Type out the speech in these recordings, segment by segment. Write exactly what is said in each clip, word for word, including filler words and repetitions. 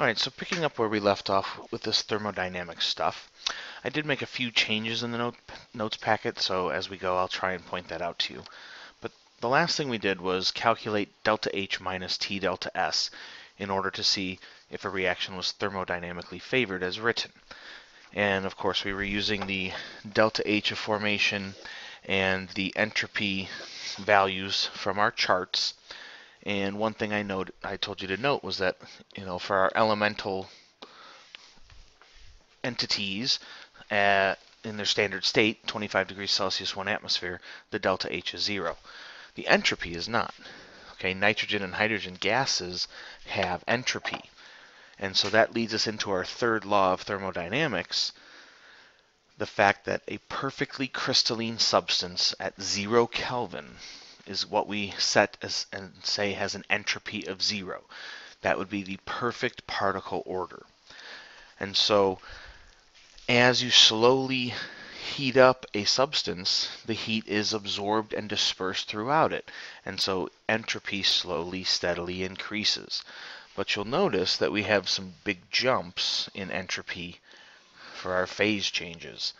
Alright, so picking up where we left off with this thermodynamics stuff, I did make a few changes in the note, notes packet, so as we go I'll try and point that out to you. But the last thing we did was calculate delta H minus T delta S in order to see if a reaction was thermodynamically favored as written. And of course we were using the delta H of formation and the entropy values from our charts. And one thing I note, I told you to note was that, you know, for our elemental entities uh, in their standard state, twenty-five degrees Celsius, one atmosphere, the delta H is zero. The entropy is not. Okay, nitrogen and hydrogen gases have entropy. And so that leads us into our third law of thermodynamics, the fact that a perfectly crystalline substance at zero Kelvin is what we set as and say has an entropy of zero. That would be the perfect particle order. And so as you slowly heat up a substance, the heat is absorbed and dispersed throughout it. And so entropy slowly, steadily increases. But you'll notice that we have some big jumps in entropy for our phase changes.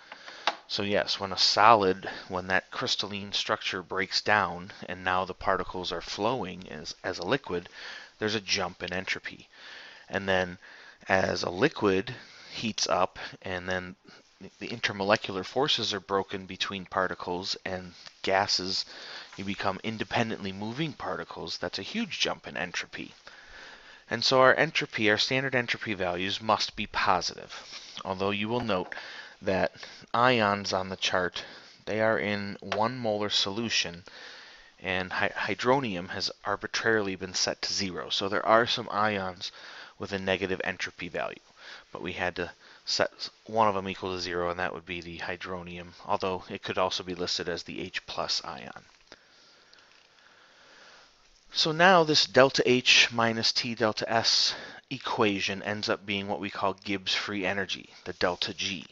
So yes, when a solid, when that crystalline structure breaks down and now the particles are flowing as, as a liquid, there's a jump in entropy. And then as a liquid heats up and then the intermolecular forces are broken between particles and gases, you become independently moving particles. That's a huge jump in entropy. And so our entropy, our standard entropy values must be positive, although you will note that ions on the chart, they are in one molar solution, and hydronium has arbitrarily been set to zero. So there are some ions with a negative entropy value, but we had to set one of them equal to zero, and that would be the hydronium, although it could also be listed as the H plus ion. So now this delta H minus T delta S equation ends up being what we call Gibbs free energy, the delta G.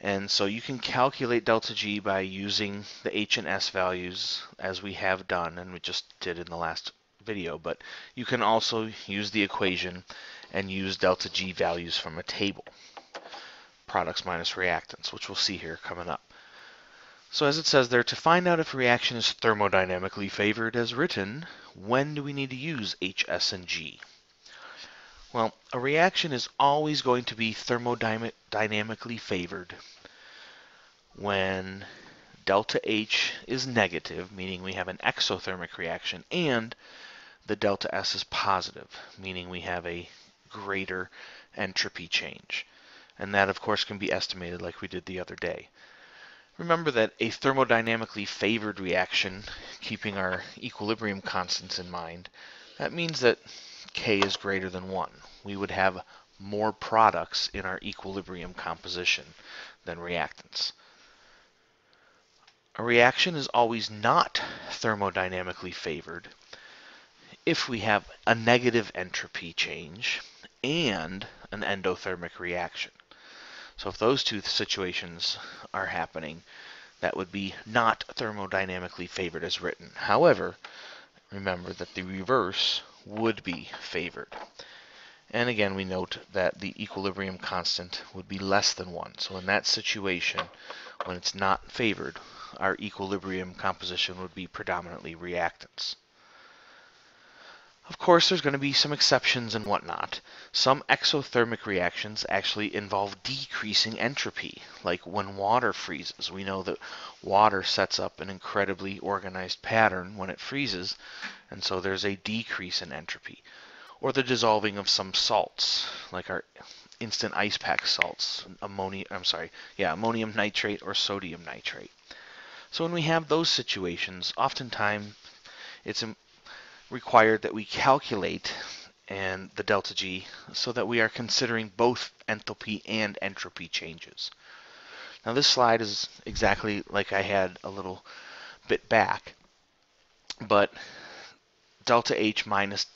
And so you can calculate delta G by using the H and S values as we have done and we just did in the last video, but you can also use the equation and use delta G values from a table, products minus reactants, which we'll see here coming up. So as it says there, to find out if a reaction is thermodynamically favored as written, when do we need to use H, S, and G? Well, a reaction is always going to be thermodynamically favored when delta H is negative, meaning we have an exothermic reaction, and the delta S is positive, meaning we have a greater entropy change. And that, of course, can be estimated like we did the other day. Remember that a thermodynamically favored reaction, keeping our equilibrium constants in mind, that means that K is greater than one. We would have more products in our equilibrium composition than reactants. A reaction is always not thermodynamically favored if we have a negative entropy change and an endothermic reaction. So if those two situations are happening, that would be not thermodynamically favored as written. However, remember that the reverse would be favored. And again, we note that the equilibrium constant would be less than one. So in that situation, when it's not favored, our equilibrium composition would be predominantly reactants. Of course, there's going to be some exceptions and whatnot. Some exothermic reactions actually involve decreasing entropy, like when water freezes. We know that water sets up an incredibly organized pattern when it freezes, and so there's a decrease in entropy. Or the dissolving of some salts, like our instant ice pack salts, ammonium, I'm sorry, yeah, ammonium nitrate or sodium nitrate. So when we have those situations, oftentimes it's required that we calculate and the delta G so that we are considering both enthalpy and entropy changes. Now this slide is exactly like I had a little bit back, but delta H minus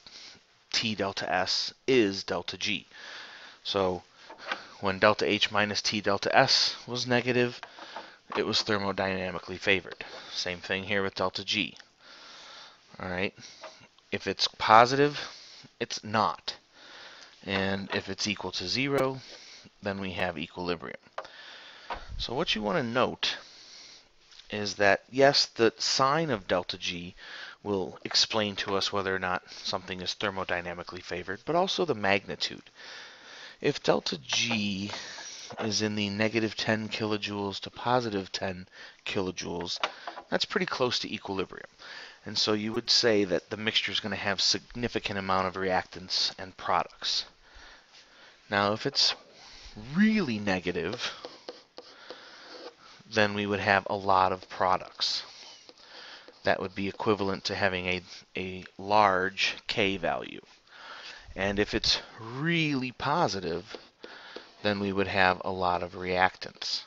T delta S is delta G. So when delta H minus T delta S was negative, it was thermodynamically favored. Same thing here with delta G. All right. If it's positive, it's not. and if it's equal to zero, then we have equilibrium. So what you want to note is that, yes, the sign of delta G will explain to us whether or not something is thermodynamically favored, but also the magnitude. If delta G is in the negative ten kilojoules to positive ten kilojoules, that's pretty close to equilibrium. And so you would say that the mixture is going to have significant amount of reactants and products. Now, if it's really negative, then we would have a lot of products. That would be equivalent to having a, a large K value. And if it's really positive, then we would have a lot of reactants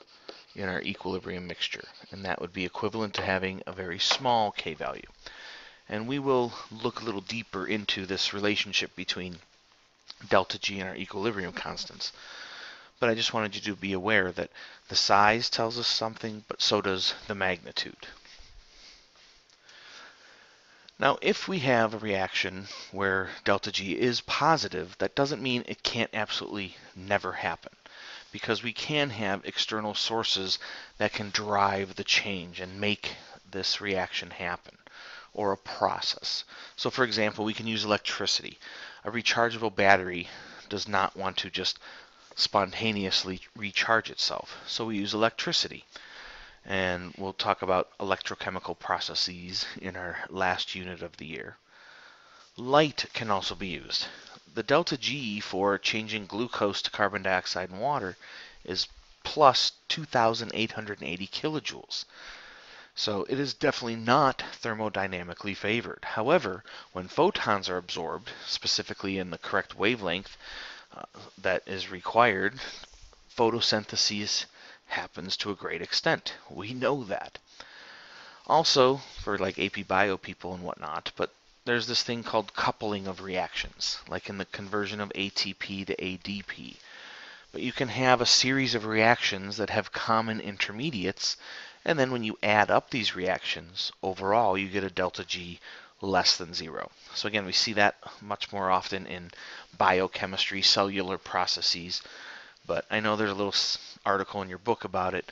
in our equilibrium mixture, and that would be equivalent to having a very small K value. And we will look a little deeper into this relationship between delta G and our equilibrium constants. But I just wanted you to be aware that the size tells us something, but so does the magnitude. Now, if we have a reaction where delta G is positive, that doesn't mean it can't absolutely never happen, because we can have external sources that can drive the change and make this reaction happen, or a process. So, for example, we can use electricity. A rechargeable battery does not want to just spontaneously recharge itself, so we use electricity. And we'll talk about electrochemical processes in our last unit of the year. Light can also be used. The delta G for changing glucose to carbon dioxide and water is plus two thousand eight hundred eighty kilojoules. So it is definitely not thermodynamically favored. However, when photons are absorbed, specifically in the correct wavelength uh, that is required, photosynthesis happens to a great extent. We know that. Also, for like A P bio people and whatnot, but there's this thing called coupling of reactions, like in the conversion of A T P to A D P. But you can have a series of reactions that have common intermediates, and then when you add up these reactions, overall you get a delta G less than zero. So again, we see that much more often in biochemistry, cellular processes. But I know there's a little article in your book about it,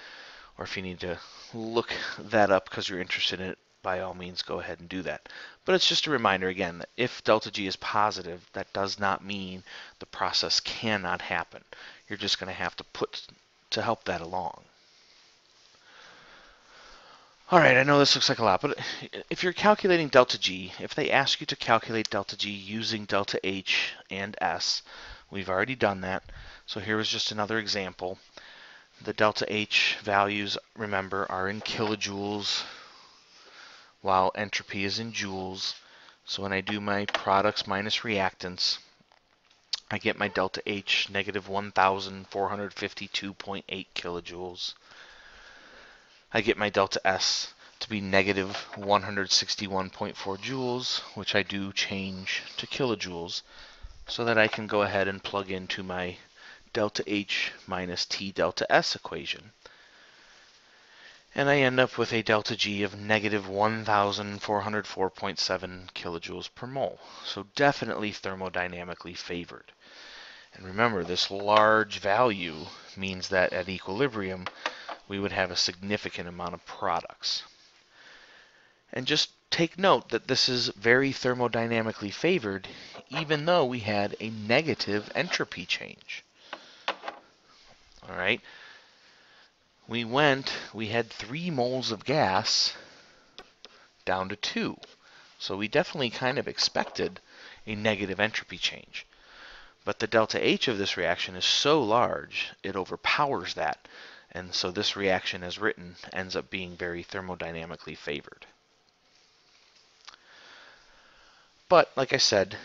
or if you need to look that up because you're interested in it, by all means go ahead and do that. But it's just a reminder again that if delta G is positive, that does not mean the process cannot happen. You're just going to have to put to help that along. Alright, I know this looks like a lot, but if you're calculating delta G, if they ask you to calculate delta G using delta H and S, we've already done that. So here was just another example. The delta H values, remember, are in kilojoules, while entropy is in joules. So when I do my products minus reactants, I get my delta H negative one thousand four hundred fifty-two point eight kilojoules. I get my delta S to be negative one hundred sixty-one point four joules, which I do change to kilojoules, so that I can go ahead and plug into my delta H minus T delta S equation. And I end up with a delta G of negative one thousand four hundred four point seven kilojoules per mole. So definitely thermodynamically favored. And remember, this large value means that at equilibrium, we would have a significant amount of products. And just take note that this is very thermodynamically favored, even though we had a negative entropy change. All right, we went, we had three moles of gas down to two. So we definitely kind of expected a negative entropy change. But the delta H of this reaction is so large, it overpowers that. And so this reaction, as written, ends up being very thermodynamically favored. But like I said,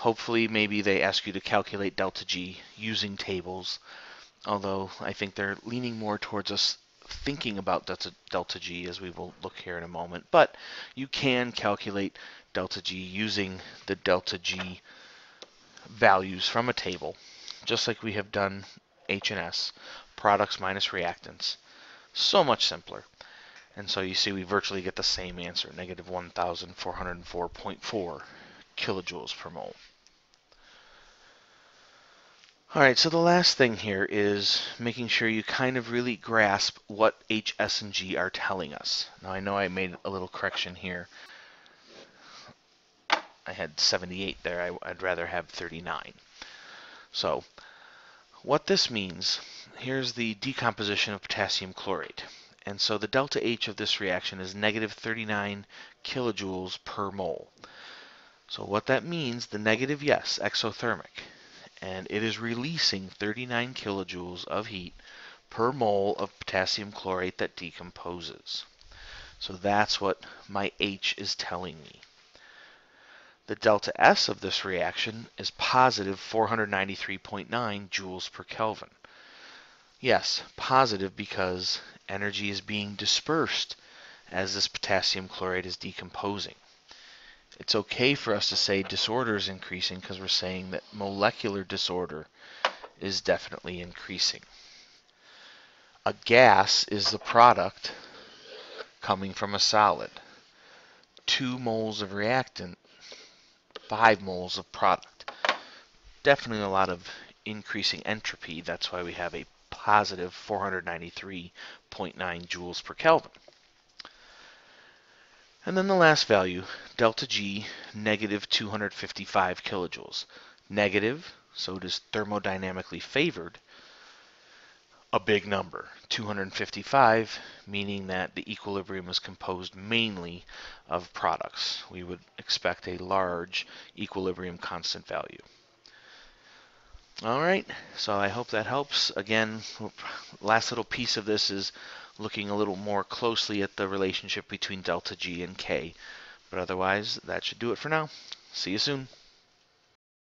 hopefully maybe they ask you to calculate delta G using tables. Although I think they're leaning more towards us thinking about delta, delta G, as we will look here in a moment. But you can calculate delta G using the delta G values from a table, just like we have done H and S, products minus reactants. So much simpler. And so you see we virtually get the same answer, negative one thousand four hundred four point four kilojoules per mole. All right, so the last thing here is making sure you kind of really grasp what H, S, and G are telling us. Now, I know I made a little correction here. I had seventy-eight there. I, I'd rather have thirty-nine. So what this means, here's the decomposition of potassium chlorate. And so the delta H of this reaction is negative thirty-nine kilojoules per mole. So what that means, the negative, yes, exothermic. And it is releasing thirty-nine kilojoules of heat per mole of potassium chlorate that decomposes. So that's what my H is telling me. The delta S of this reaction is positive four hundred ninety-three point nine joules per Kelvin. Yes, positive because energy is being dispersed as this potassium chlorate is decomposing. It's okay for us to say disorder is increasing because we're saying that molecular disorder is definitely increasing. A gas is the product coming from a solid. Two moles of reactant, five moles of product. Definitely a lot of increasing entropy. That's why we have a positive four hundred ninety-three point nine joules per Kelvin. And then the last value, delta G, negative two hundred fifty-five kilojoules. Negative, so it is thermodynamically favored, a big number. two hundred fifty-five, meaning that the equilibrium is composed mainly of products. We would expect a large equilibrium constant value. All right, so I hope that helps. Again, last little piece of this is looking a little more closely at the relationship between delta G and K. But otherwise, that should do it for now. See you soon.